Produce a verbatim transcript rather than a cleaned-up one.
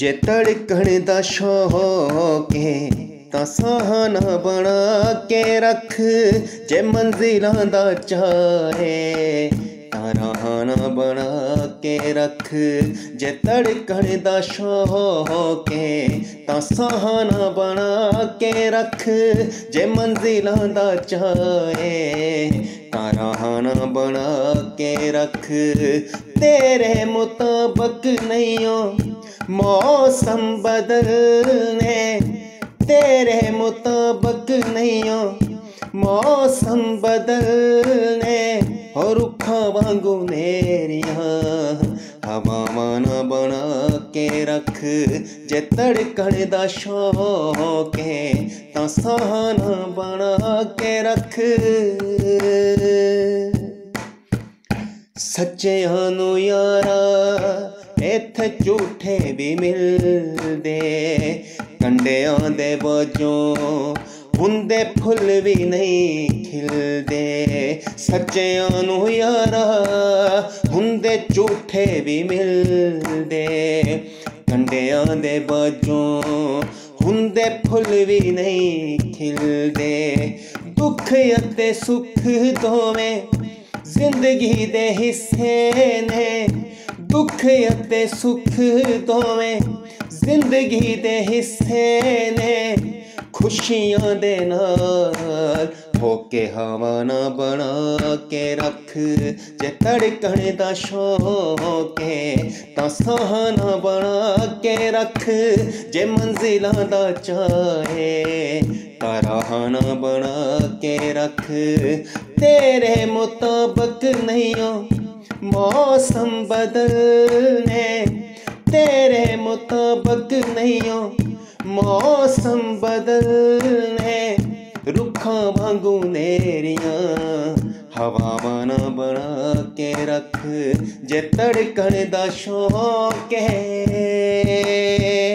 जे धड़कण दा शौक है ता सहाना बना के रख, जे मंजिलां दा चाहे ता रहाना बना के रख। जे धड़कण दा शौक है ता सहाना बना के रख, जे मंजिलां दा चाहे ता रहाना बना के रख। तेरे मुताबिक नहीं हो मौसम बदलने, तेरे मुताबिक नहीं हो मौसम बदलने। और रुखा वांगू नेरिया हवावां ना बना के रख, जे धड़कण दा शौक है तां सहाना बना के रख। सच्चियां नू यारा इत्थे झूठे भी मिलदे, कंडियां दे वजों उंदे फुल भी नहीं खिलदे। सच्चियां नू यारा उंदे झूठे भी मिलदे, कंडियां दे वजों उंदे फुल भी नहीं खिलदे। दुख अते सुख दोवें जिंदगी दे हिस्से ने, दुख अते सुख दोवें जिंदगी दे हिस्से ने। खुशियां दे नाल होके हवा ना बना के रख, जे धड़कण दा शौक है तां सहाना बना के रख, जे मंजिलां दा चाहे तां रहाना बना के रख। तेरे मुताबिक नहीं हो मौसम बदलने, तेरे मुताबिक नहीं हो मौसम बदलने। रुखा वांगू नेरिया हवावां ना बना के रख, जे धड़कण दा शौक है।